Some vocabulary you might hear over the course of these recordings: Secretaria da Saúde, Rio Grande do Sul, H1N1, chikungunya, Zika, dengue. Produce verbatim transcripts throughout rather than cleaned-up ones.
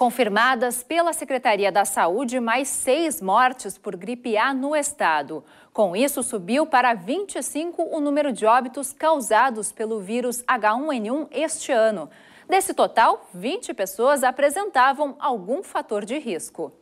Confirmadas pela Secretaria da Saúde, mais seis mortes por gripe A no estado. Com isso, subiu para vinte e cinco o número de óbitos causados pelo vírus H um N um este ano. Desse total, vinte pessoas apresentavam algum fator de risco.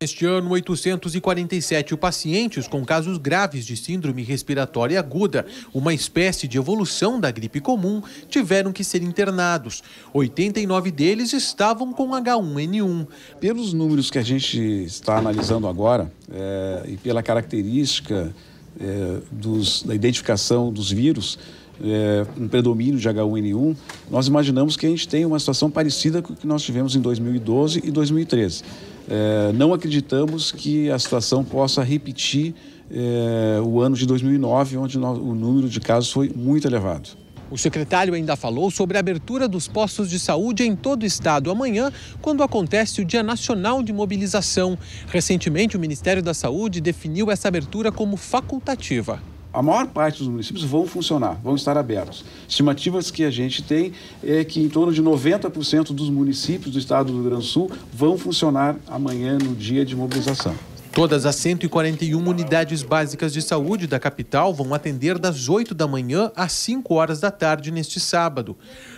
Este ano, oitocentos e quarenta e sete pacientes com casos graves de síndrome respiratória aguda, uma espécie de evolução da gripe comum, tiveram que ser internados. oitenta e nove deles estavam com H um N um. Pelos números que a gente está analisando agora é, e pela característica é, dos, da identificação dos vírus, É, um predomínio de H um N um, nós imaginamos que a gente tem uma situação parecida com o que nós tivemos em dois mil e doze e dois mil e treze. É, não acreditamos que a situação possa repetir é, o ano de dois mil e nove, onde nós, o número de casos foi muito elevado. O secretário ainda falou sobre a abertura dos postos de saúde em todo o estado amanhã, quando acontece o Dia Nacional de Mobilização. Recentemente, o Ministério da Saúde definiu essa abertura como facultativa. A maior parte dos municípios vão funcionar, vão estar abertos. Estimativas que a gente tem é que em torno de noventa por cento dos municípios do estado do Rio Grande do Sul vão funcionar amanhã no dia de mobilização. Todas as cento e quarenta e uma unidades básicas de saúde da capital vão atender das oito da manhã às cinco horas da tarde neste sábado.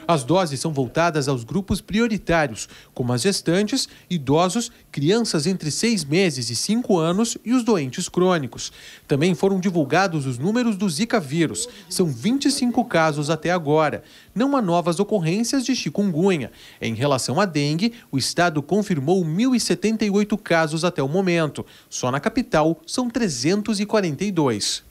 As doses são voltadas aos grupos prioritários, como as gestantes, idosos, crianças entre seis meses e cinco anos e os doentes crônicos. Também foram divulgados os números do Zika vírus. São vinte e cinco casos até agora. Não há novas ocorrências de chikungunya. Em relação à dengue, o estado confirmou mil e setenta e oito casos até o momento. Só na capital, são trezentos e quarenta e dois.